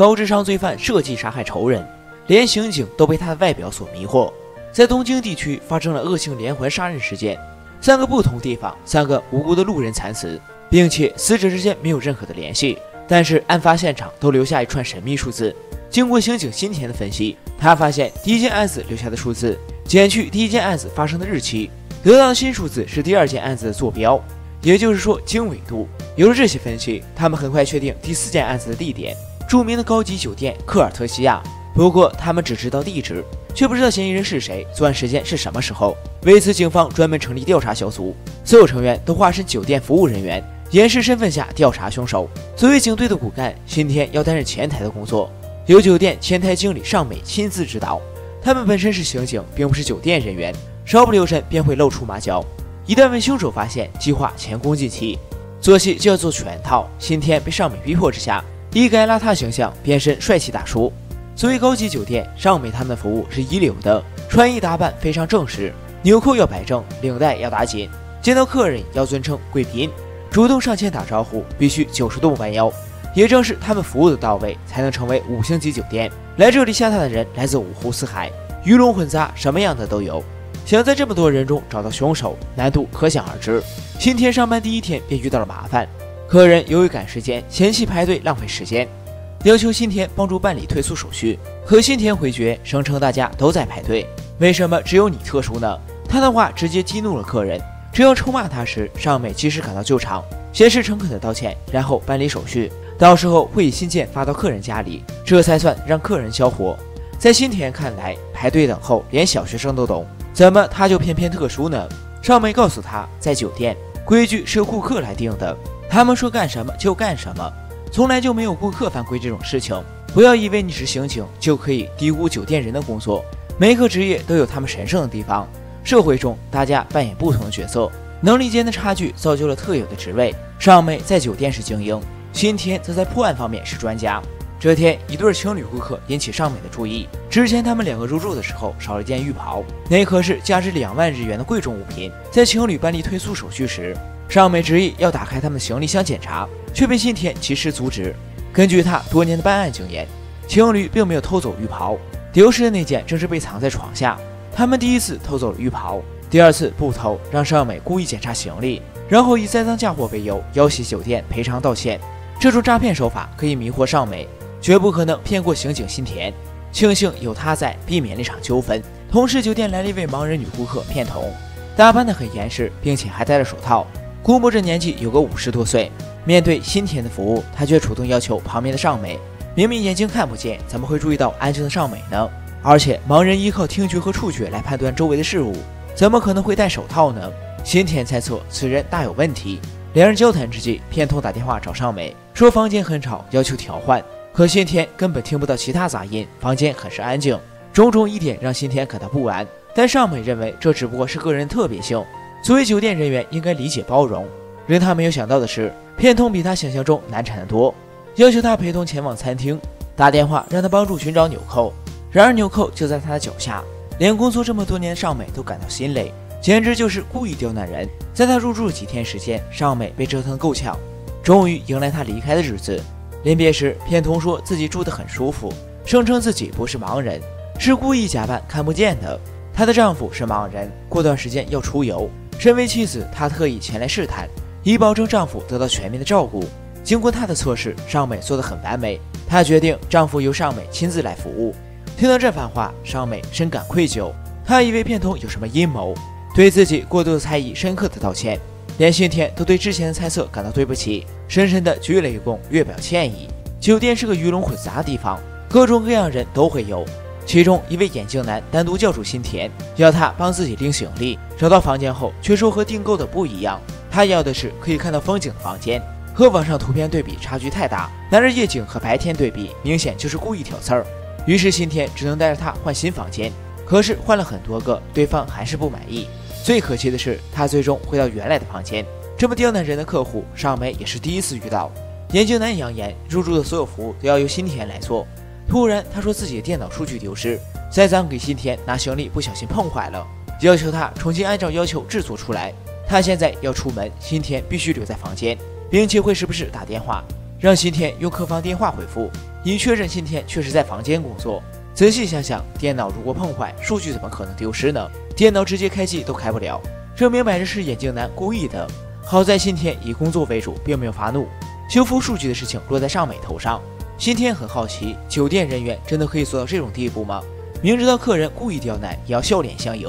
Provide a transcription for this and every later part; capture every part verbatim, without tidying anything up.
高智商罪犯设计杀害仇人，连刑警都被他的外表所迷惑。在东京地区发生了恶性连环杀人事件，三个不同地方，三个无辜的路人惨死，并且死者之间没有任何的联系。但是案发现场都留下一串神秘数字。经过刑警新田的分析，他发现第一件案子留下的数字减去第一件案子发生的日期，得到的新数字是第二件案子的坐标，也就是说经纬度。有了这些分析，他们很快确定第四件案子的地点，著名的高级酒店科尔特西亚。不过他们只知道地址，却不知道嫌疑人是谁，作案时间是什么时候。为此，警方专门成立调查小组，所有成员都化身酒店服务人员，掩饰身份下调查凶手。作为警队的骨干，新田要担任前台的工作，由酒店前台经理尚美亲自指导。他们本身是刑警，并不是酒店人员，稍不留神便会露出马脚。一旦被凶手发现，计划前功尽弃，做戏就要做全套。新田被尚美逼迫之下，一改邋遢形象，变身帅气大叔。作为高级酒店，尚美他们的服务是一流的，穿衣打扮非常正式，纽扣要摆正，领带要打紧，见到客人要尊称贵宾，主动上前打招呼必须九十度弯腰。也正是他们服务的到位，才能成为五星级酒店。来这里下榻的人来自五湖四海，鱼龙混杂，什么样的都有。想在这么多人中找到凶手，难度可想而知。新田上班第一天便遇到了麻烦，客人由于赶时间，嫌弃排队浪费时间，要求新田帮助办理退宿手续，可新田回绝，声称大家都在排队，为什么只有你特殊呢？他的话直接激怒了客人。正要臭骂他时，尚美及时赶到救场，先是诚恳的道歉，然后办理手续，到时候会以信件发到客人家里，这才算让客人交火。在新田看来，排队等候连小学生都懂，怎么他就偏偏特殊呢？尚美告诉他，在酒店规矩是由顾客来定的，他们说干什么就干什么，从来就没有顾客犯规这种事情。不要以为你是刑警就可以低估酒店人的工作，每个职业都有他们神圣的地方。社会中大家扮演不同的角色，能力间的差距造就了特有的职位。尚美在酒店是精英，新田则在破案方面是专家。这天，一对情侣顾客引起尚美的注意，之前他们两个入住的时候少了一件浴袍，那可是价值两万日元的贵重物品。在情侣办理退宿手续时，尚美执意要打开他们的行李箱检查，却被新田及时阻止。根据他多年的办案经验，情侣并没有偷走浴袍，丢失的那件正是被藏在床下。他们第一次偷走了浴袍，第二次不偷，让尚美故意检查行李，然后以栽赃嫁祸为由要挟酒店赔偿道歉。这种诈骗手法可以迷惑尚美，绝不可能骗过刑警新田。庆幸有他在，避免了一场纠纷。同时，酒店来了一位盲人女顾客片桐，打扮得很严实，并且还戴着手套。估摸着年纪有个五十多岁，面对新田的服务，他却主动要求旁边的尚美。明明眼睛看不见，怎么会注意到安静的尚美呢？而且盲人依靠听觉和触觉来判断周围的事物，怎么可能会戴手套呢？新田猜测此人大有问题。两人交谈之际，片桐打电话找尚美，说房间很吵，要求调换。可新田根本听不到其他杂音，房间很是安静。种种疑点让新田感到不安，但尚美认为这只不过是个人特别性。作为酒店人员，应该理解包容。令他没有想到的是，片桐比他想象中难缠得多，要求他陪同前往餐厅，打电话让他帮助寻找纽扣。然而纽扣就在他的脚下，连工作这么多年的尚美都感到心累，简直就是故意刁难人。在他入住几天时间，尚美被折腾够呛，终于迎来他离开的日子。临别时，片桐说自己住得很舒服，声称自己不是盲人，是故意假扮看不见的。她的丈夫是盲人，过段时间要出游。身为妻子，她特意前来试探，以保证丈夫得到全面的照顾。经过她的测试，尚美做得很完美。她决定丈夫由尚美亲自来服务。听到这番话，尚美深感愧疚。她以为片桐有什么阴谋，对自己过度的猜疑深刻的道歉，连新田都对之前的猜测感到对不起，深深的鞠了一躬，略表歉意。酒店是个鱼龙混杂的地方，各种各样人都会有。其中一位眼镜男单独叫住新田，要他帮自己拎行李。找到房间后，却说和订购的不一样，他要的是可以看到风景的房间，和网上图片对比差距太大，拿着夜景和白天对比，明显就是故意挑刺儿。于是新田只能带着他换新房间，可是换了很多个，对方还是不满意。最可惜的是，他最终回到原来的房间。这么刁难人的客户，尚美也是第一次遇到。眼镜男扬言，入住的所有服务都要由新田来做。突然，他说自己的电脑数据丢失，栽赃给新田拿行李不小心碰坏了，要求他重新按照要求制作出来。他现在要出门，新田必须留在房间，并且会时不时打电话。让新田用客房电话回复，已确认新田确实在房间工作。仔细想想，电脑如果碰坏，数据怎么可能丢失呢？电脑直接开机都开不了，这明摆着是眼镜男故意的。好在新田以工作为主，并没有发怒。修复数据的事情落在尚美头上，新田很好奇，酒店人员真的可以做到这种地步吗？明知道客人故意刁难，也要笑脸相迎。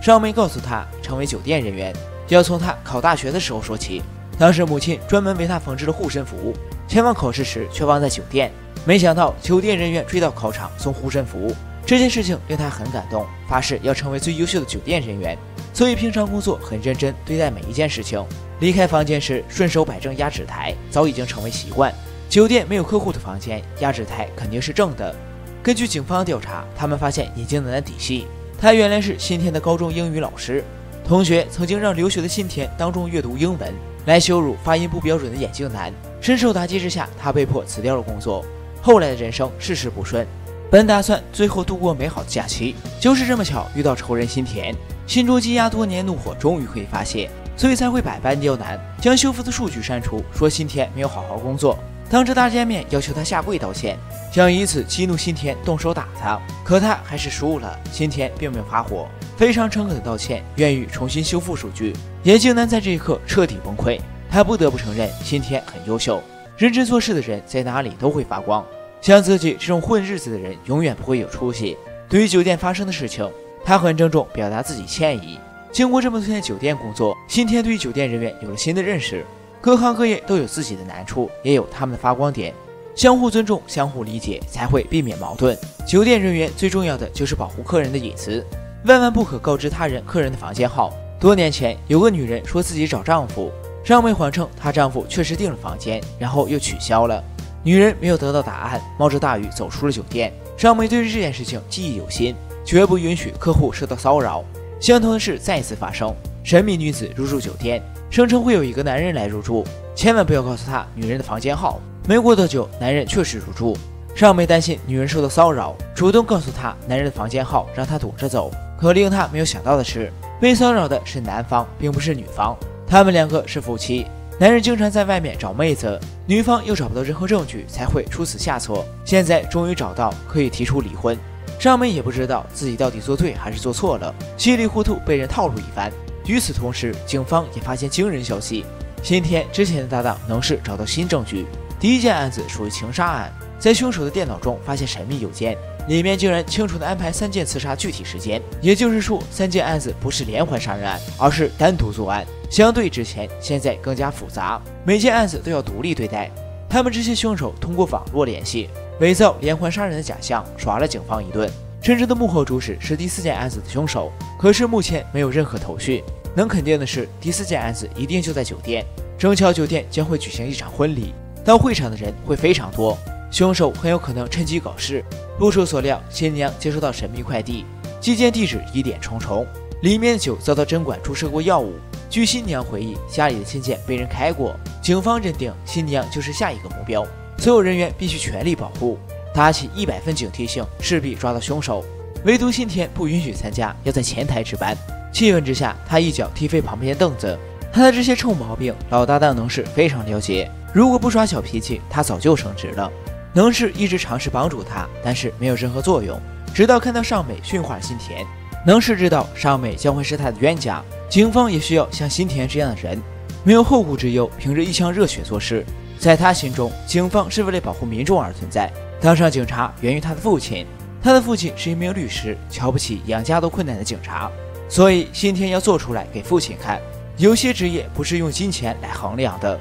尚美告诉他，成为酒店人员要从他考大学的时候说起。当时母亲专门为他缝制了护身符，前往考试时却忘在酒店，没想到酒店人员追到考场送护身符。这件事情令他很感动，发誓要成为最优秀的酒店人员，所以平常工作很认真对待每一件事情。离开房间时顺手摆正压纸台，早已经成为习惯。酒店没有客户的房间，压纸台肯定是正的。根据警方调查，他们发现眼镜男的底细，他原来是新田的高中英语老师，同学曾经让留学的新田当众阅读英文，来羞辱发音不标准的眼镜男。深受打击之下，他被迫辞掉了工作，后来的人生事事不顺。本打算最后度过美好的假期，就是这么巧遇到仇人新田，心中积压多年怒火终于可以发泄，所以才会百般刁难，将修复的数据删除，说新田没有好好工作，当着大家面要求他下跪道歉，想以此激怒新田动手打他，可他还是输了。新田并没有发火，非常诚恳的道歉，愿意重新修复数据。眼镜男在这一刻彻底崩溃，他不得不承认新田很优秀，认真做事的人在哪里都会发光，像自己这种混日子的人永远不会有出息。对于酒店发生的事情，他很郑重表达自己歉意。经过这么多天酒店工作，新田对于酒店人员有了新的认识，各行各业都有自己的难处，也有他们的发光点，相互尊重相互理解，才会避免矛盾。酒店人员最重要的就是保护客人的隐私，万万不可告知他人客人的房间号。多年前有个女人说自己找丈夫，尚美谎称她丈夫确实订了房间，然后又取消了。女人没有得到答案，冒着大雨走出了酒店。尚美对于这件事情记忆犹新，绝不允许客户受到骚扰。相同的事再一次发生，神秘女子入住酒店，声称会有一个男人来入住，千万不要告诉她女人的房间号。没过多久，男人确实入住，尚美担心女人受到骚扰，主动告诉她男人的房间号，让她躲着走。可令她没有想到的是，被骚扰的是男方，并不是女方，他们两个是夫妻。男人经常在外面找妹子，女方又找不到任何证据，才会出此下策。现在终于找到，可以提出离婚。尚美也不知道自己到底做对还是做错了，稀里糊涂被人套路一番。与此同时，警方也发现惊人消息，新田之前的搭档能是找到新证据。第一件案子属于情杀案，在凶手的电脑中发现神秘邮件，里面竟然清楚地安排三件刺杀具体时间，也就是说三件案子不是连环杀人案，而是单独作案。相对之前，现在更加复杂，每件案子都要独立对待。他们这些凶手通过网络联系，伪造连环杀人的假象，耍了警方一顿。真正的幕后主使是第四件案子的凶手，可是目前没有任何头绪。能肯定的是，第四件案子一定就在酒店，正巧酒店将会举行一场婚礼，到会场的人会非常多，凶手很有可能趁机搞事。不出所料，新娘接收到神秘快递，寄件地址疑点重重，里面的酒遭到针管注射过药物。据新娘回忆，家里的信件被人开过，警方认定新娘就是下一个目标，所有人员必须全力保护，打起一百分警惕性，势必抓到凶手。唯独新田不允许参加，要在前台值班。气愤之下，他一脚踢飞旁边凳子。他的这些臭毛病，老搭档能是非常了解，如果不耍小脾气，他早就升职了。能是一直尝试帮助他，但是没有任何作用，直到看到尚美驯化了新田。能是知道尚美将会是他的冤家，警方也需要像新田这样的人，没有后顾之忧，凭着一腔热血做事。在他心中，警方是为了保护民众而存在。当上警察源于他的父亲，他的父亲是一名律师，瞧不起养家都困难的警察，所以新田要做出来给父亲看。有些职业不是用金钱来衡量的，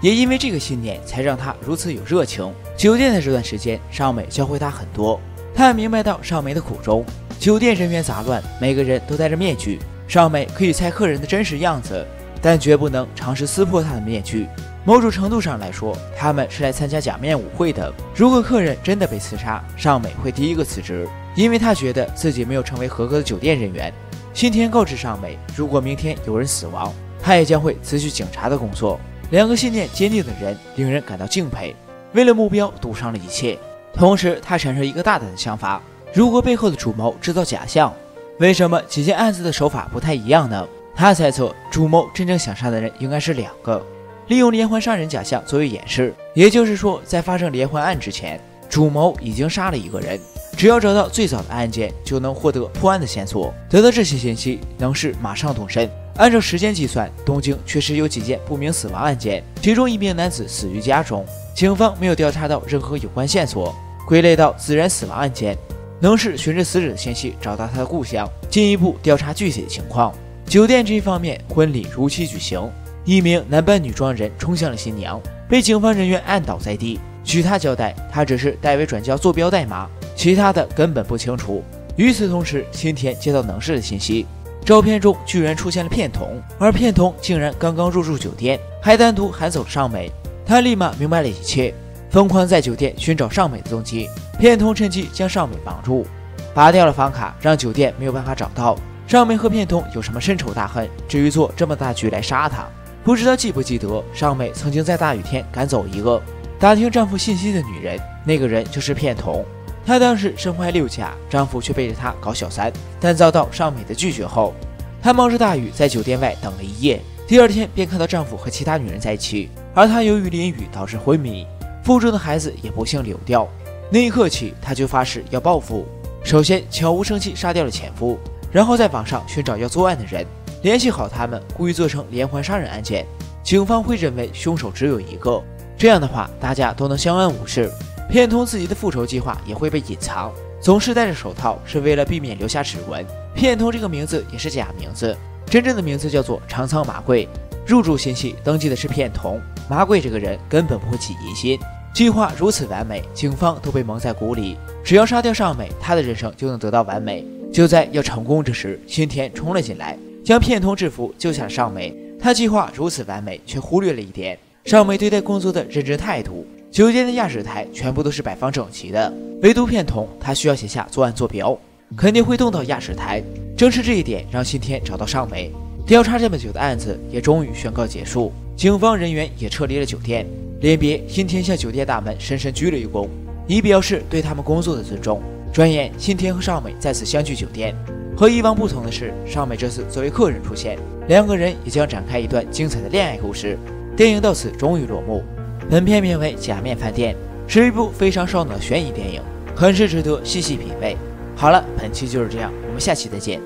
也因为这个信念，才让他如此有热情。酒店的这段时间，尚美教会他很多，他明白到尚美的苦衷。酒店人员杂乱，每个人都戴着面具，尚美可以猜客人的真实样子，但绝不能尝试撕破他的面具。某种程度上来说，他们是来参加假面舞会的。如果客人真的被刺杀，尚美会第一个辞职，因为他觉得自己没有成为合格的酒店人员。新田告知尚美，如果明天有人死亡，他也将会辞去警察的工作。两个信念坚定的人令人感到敬佩，为了目标赌上了一切。同时他产生一个大胆的想法，如果背后的主谋制造假象，为什么几件案子的手法不太一样呢？他猜测主谋真正想杀的人应该是两个，利用连环杀人假象作为掩饰。也就是说，在发生连环案之前，主谋已经杀了一个人。只要找到最早的案件，就能获得破案的线索。得到这些信息，能是马上动身。 按照时间计算，东京确实有几件不明死亡案件，其中一名男子死于家中，警方没有调查到任何有关线索，归类到自然死亡案件，能是循着死者的信息找到他的故乡，进一步调查具体的情况。酒店这一方面，婚礼如期举行，一名男扮女装人冲向了新娘，被警方人员按倒在地。据他交代，他只是代为转交坐标代码，其他的根本不清楚。与此同时，新田接到能是的信息。 照片中居然出现了片桐，而片桐竟然刚刚入住酒店，还单独喊走了尚美。他立马明白了一切，疯狂在酒店寻找尚美的踪迹。片桐趁机将尚美绑住，拔掉了房卡，让酒店没有办法找到。尚美和片桐有什么深仇大恨，至于做这么大局来杀他？不知道记不记得，尚美曾经在大雨天赶走一个打听丈夫信息的女人，那个人就是片桐。 她当时身怀六甲，丈夫却背着她搞小三，但遭到尚美的拒绝后，她冒着大雨在酒店外等了一夜。第二天便看到丈夫和其他女人在一起，而她由于淋雨导致昏迷，腹中的孩子也不幸流掉。那一刻起，她就发誓要报复。首先悄无声息杀掉了前夫，然后在网上寻找要作案的人，联系好他们，故意做成连环杀人案件。警方会认为凶手只有一个，这样的话大家都能相安无事。 片桐自己的复仇计划也会被隐藏，总是戴着手套是为了避免留下指纹。片桐这个名字也是假名字，真正的名字叫做长仓麻贵。入住信息登记的是片桐，麻贵这个人根本不会起疑心。计划如此完美，警方都被蒙在鼓里。只要杀掉尚美，他的人生就能得到完美。就在要成功之时，新田冲了进来，将片桐制服，救下了尚美。他计划如此完美，却忽略了一点：尚美对待工作的认真态度。 酒店的压纸台全部都是摆放整齐的，唯独片桐，他需要写下作案坐标，肯定会动到压纸台。正是这一点，让新天找到尚美。调查这么久的案子也终于宣告结束，警方人员也撤离了酒店。临别，新天向酒店大门深深鞠了一躬，以表示对他们工作的尊重。转眼，新天和尚美再次相聚酒店。和以往不同的是，尚美这次作为客人出现，两个人也将展开一段精彩的恋爱故事。电影到此终于落幕。 本片名为《假面饭店》，是一部非常烧脑的悬疑电影，很是值得细细品味。好了，本期就是这样，我们下期再见。